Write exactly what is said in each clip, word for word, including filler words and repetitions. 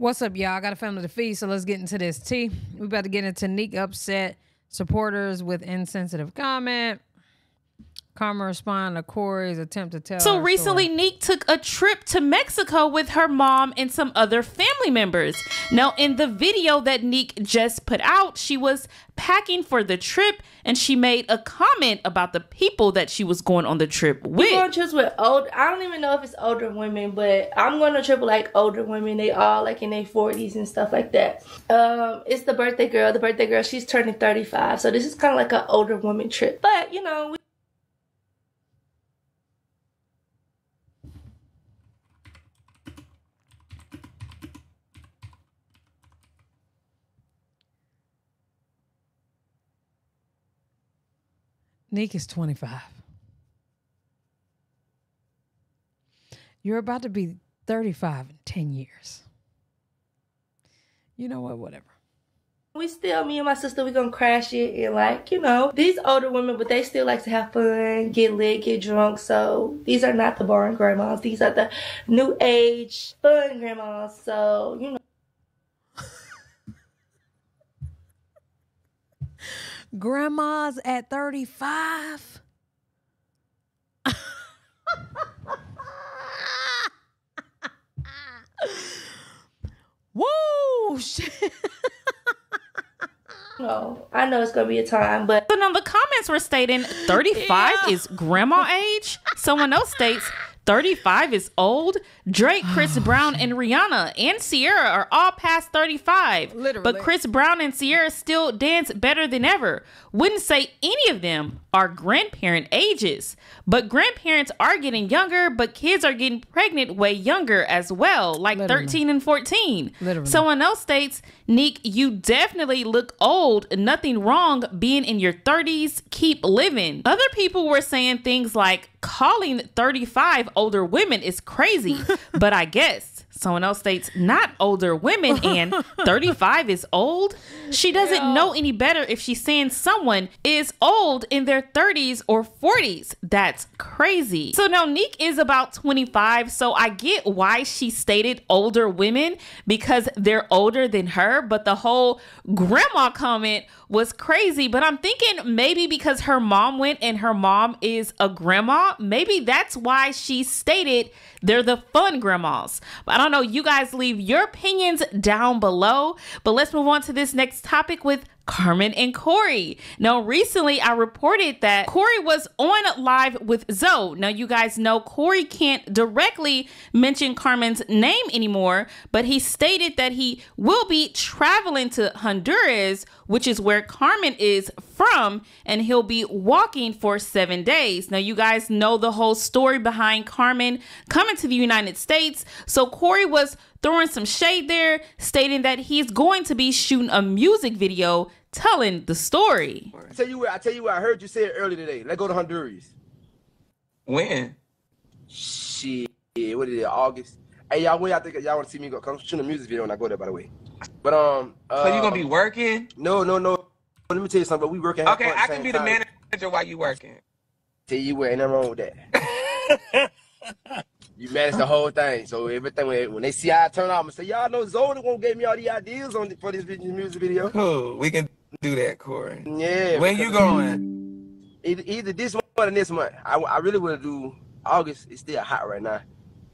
What's up, y'all? I got a family to feed, so let's get into this tea. We about to get into Nique upset supporters with insensitive comment. Carmen respond to Corey's attempt to tell. So recently, story. Nique took a trip to Mexico with her mom and some other family members. Now, in the video that Nique just put out, she was packing for the trip and she made a comment about the people that she was going on the trip with. We're on trips with old, I don't even know if it's older women, but I'm going on a trip with like older women. They all like in their forties and stuff like that. Um, it's the birthday girl. The birthday girl, she's turning thirty-five. So this is kind of like an older woman trip. But, you know, we Nique is twenty-five. You're about to be thirty-five in ten years. You know what? Whatever. We still, me and my sister, we gonna crash it and like, you know, these older women, but they still like to have fun, get lit, get drunk. So these are not the boring grandmas. These are the new age fun grandmas. So, you know. Grandmas at thirty-five. Woo! Shit. No, I know it's gonna be a time, but but on the comments were stating thirty-five yeah. is grandma age. Someone else states thirty-five is old. Drake, Chris oh, Brown, shit. and Rihanna and Ciara are all past thirty-five. Literally. But Chris Brown and Ciara still dance better than ever. Wouldn't say any of them are grandparent ages. But grandparents are getting younger, but kids are getting pregnant way younger as well, like Literally. thirteen and fourteen. Literally. Someone else states, Nique, you definitely look old. Nothing wrong being in your thirties. Keep living. Other people were saying things like, calling thirty-five older women is crazy, but I guess someone else states not older women and thirty-five is old. She doesn't yeah. know any better if she's saying someone is old in their thirties or forties. That's crazy. So now Nique is about twenty-five. So I get why she stated older women because they're older than her. But the whole grandma comment was crazy. But I'm thinking maybe because her mom went and her mom is a grandma. Maybe that's why she stated they're the fun grandmas. I don't know. You guys leave your opinions down below, but let's move on to this next topic with Carmen and Corey. Now, recently I reported that Corey was on Live with Zoe. Now, you guys know Corey can't directly mention Carmen's name anymore, but he stated that he will be traveling to Honduras, which is where Carmen is from, and he'll be walking for seven days. Now, you guys know the whole story behind Carmen coming to the United States. So Corey was throwing some shade there, stating that he's going to be shooting a music video telling the story. I tell you what, I tell you what, I heard you say it earlier today. Let's go to Honduras. When? Shit, what is it, August? Hey, y'all, when y'all think y'all want to see me go? Come shoot a music video when I go there, by the way. But, um... Uh, so you gonna be working? No, no, no. Let me tell you something, but we working. Okay, I can be the time. manager while you working. Tell you what, ain't nothing wrong with that. You manage the whole thing, so everything when they see how I turn out, I'm gonna say, y'all know Zoe the one gave me all the ideas on the, for this music video. Cool, we can do that, Corey. Yeah. When you going? Either, either this month or this month. I, I really want to do August. It's still hot right now.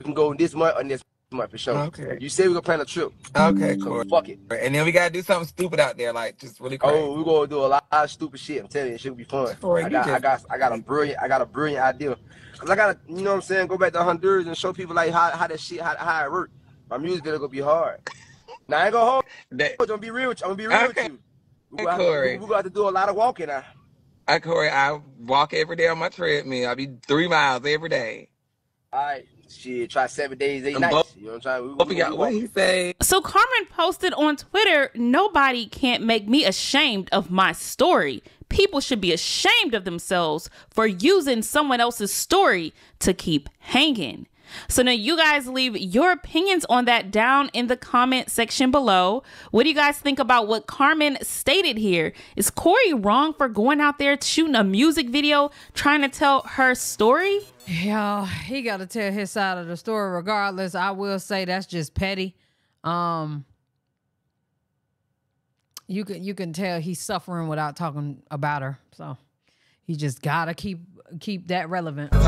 We can go this month or next month for sure. Okay. You say we gonna plan a trip. Okay, so Corey. Fuck it. And then we gotta do something stupid out there, like just really crazy. Oh, we gonna do a lot of stupid shit. I'm telling you, it should be fun. Corey, I got, I got, I got a brilliant, I got a brilliant idea. Cause I gotta, you know what I'm saying, go back to Honduras and show people like how, how that shit, how, how it work. My music video gonna be hard. Now I ain't gonna hold that, I'm gonna be real with you. I'm gonna be real okay. with you. We're gonna, Corey. To, we're gonna have to do a lot of walking now. I, Corey, I walk every day on my treadmill. I be three miles every day. All right. Shit, try seven days, eight nights. You know what I'm trying? We, we, we, we, what he say? So Carmen posted on Twitter, nobody can't make me ashamed of my story. People should be ashamed of themselves for using someone else's story to keep hanging. So now you guys leave your opinions on that down in the comment section below. What do you guys think about what Carmen stated here? Is Corey wrong for going out there shooting a music video trying to tell her story? Yeah, he got to tell his side of the story regardless. I will say that's just petty. Um, you can you can tell he's suffering without talking about her. So he just gotta keep keep that relevant. What you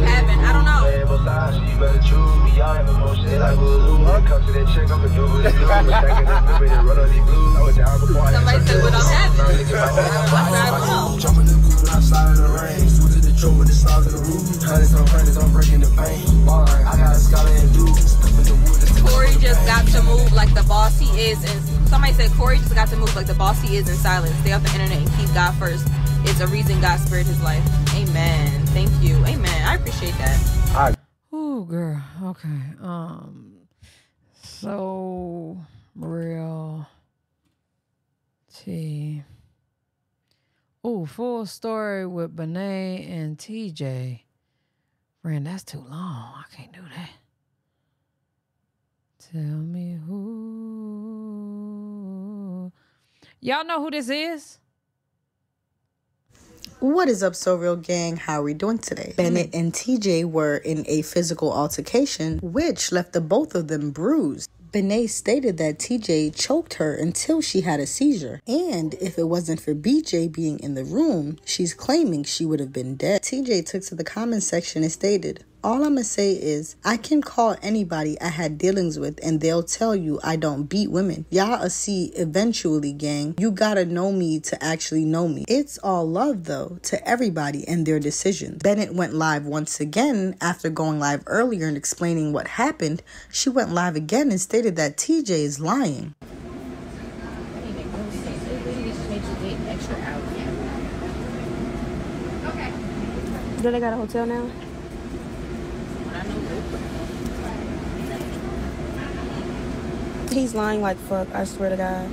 having? I don't know. Somebody said what I'm having. With the stars in the roof, hundreds on hundreds, I'm breaking the pain. I got a scholar and dude, stuff in the wood. Corey just got to move like the boss he is, and somebody said Corey just got to move like the boss he is in silence. Stay off the internet and keep God first. It's a reason God spared his life. Amen. Thank you. Amen. I appreciate that. All right. Ooh, girl. Okay. Um. So real. T. Ooh, full story with Bennett and T J. Friend, that's too long. I can't do that. Tell me who. Y'all know who this is? What is up, So Real Gang? How are we doing today? Bennett and T J were in a physical altercation, which left the both of them bruised. Bennett stated that T J choked her until she had a seizure, and if it wasn't for B J being in the room, she's claiming she would have been dead. T J took to the comment section and stated, "All I'ma say is, I can call anybody I had dealings with and they'll tell you I don't beat women. Y'all'll see eventually, gang. You gotta know me to actually know me." It's all love, though, to everybody and their decisions. Bennett went live once again after going live earlier and explaining what happened. She went live again and stated that T J is lying. Do they got a hotel now? He's lying like fuck, I swear to God.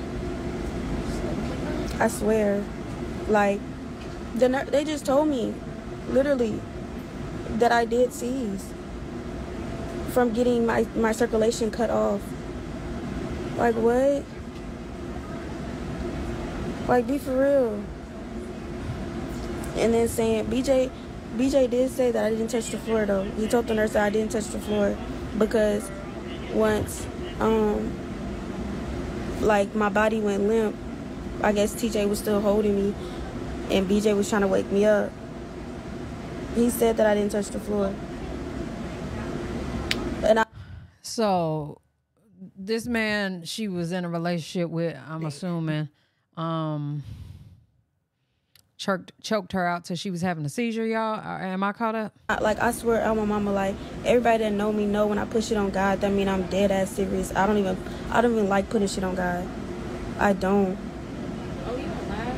I swear. Like, they just told me, literally, that I did seize from getting my, my circulation cut off. Like, what? Like, be for real. And then saying, B J, B J did say that I didn't touch the floor, though. He told the nurse that I didn't touch the floor because once, um, like, my body went limp. I guess T J was still holding me, and B J was trying to wake me up. He said that I didn't touch the floor. And I so, this man she was in a relationship with, I'm assuming, um, choked, choked her out till she was having a seizure, y'all. Am I caught up? Like, I swear on my mama, like, everybody that know me know when I put shit on God, that mean I'm dead ass serious. I don't even, I don't even like putting shit on God. I don't. Oh, you don't lie?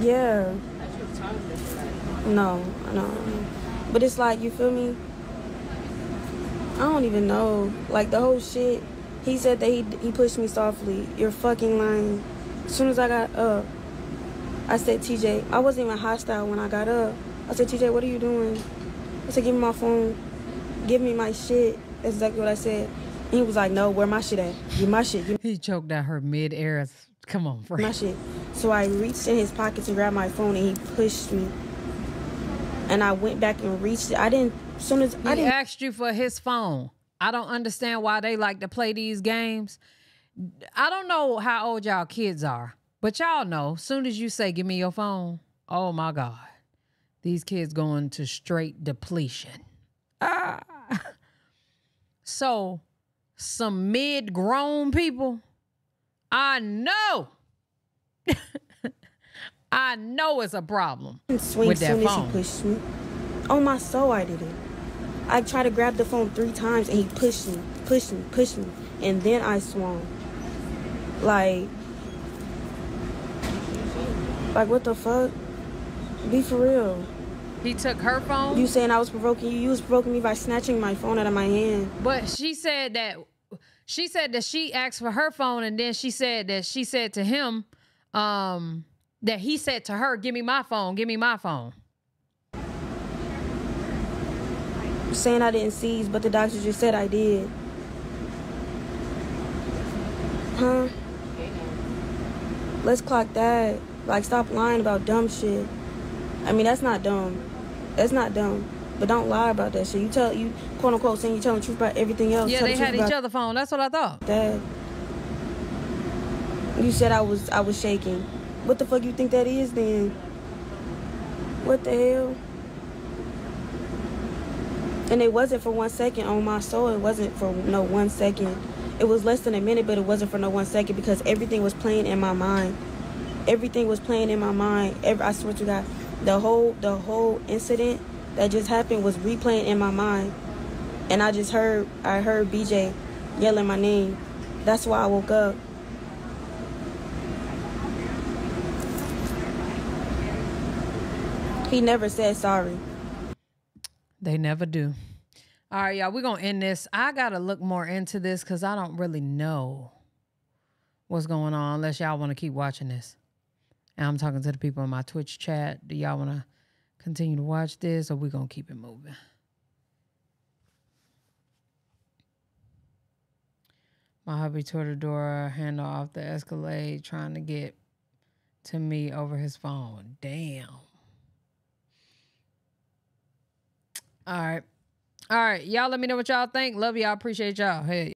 Yeah. I should have talked to somebody. No, no. But it's like, you feel me? I don't even know. Like, the whole shit, he said that he, he pushed me softly. You're fucking lying. As soon as I got up, I said, T J, I wasn't even hostile when I got up. I said, T J, what are you doing? I said, give me my phone. Give me my shit. That's exactly what I said. And he was like, no, where my shit at? Give my shit. Give he choked out her mid-air. Come on, friend. My shit. So I reached in his pocket to grab my phone, and he pushed me. And I went back and reached it. I didn't, as soon as he I didn't. asked you for his phone. I don't understand why they like to play these games. I don't know how old y'all kids are. But y'all know, soon as you say, give me your phone, oh my God, these kids going to straight depletion. Ah. So some mid-grown people, I know, I know it's a problem Sweet, with that soon phone. As he pushed me. Oh my soul, I did it. I tried to grab the phone three times and he pushed me, pushed me, pushed me. And then I swung. Like... Like, what the fuck? Be for real. He took her phone? You saying I was provoking you. You was provoking me by snatching my phone out of my hand. But she said that, she said that she asked for her phone, and then she said that she said to him, um, that he said to her, give me my phone, give me my phone. Saying I didn't seize, but the doctor just said I did. Huh? Let's clock that. Like, stop lying about dumb shit. I mean, that's not dumb. That's not dumb. But don't lie about that shit. You tell you quote unquote saying you're telling the truth about everything else. Yeah, tell they the had each other phone. That's what I thought. Dad, you said I was I was shaking. What the fuck you think that is then? What the hell? And it wasn't for one second on my soul. It wasn't for no one second. It was less than a minute, but it wasn't for no one second because everything was playing in my mind. Everything was playing in my mind. Every, I swear to God, the whole the whole incident that just happened was replaying in my mind. And I just heard I heard B J yelling my name. That's why I woke up. He never said sorry. They never do. All right, y'all, we're going to end this. I got to look more into this because I don't really know what's going on unless y'all want to keep watching this. And I'm talking to the people in my Twitch chat. Do y'all want to continue to watch this or we're going to keep it moving? My hubby tore the door handle off the Escalade trying to get to me over his phone. Damn. All right. All right. Y'all let me know what y'all think. Love y'all. Appreciate y'all. Hey.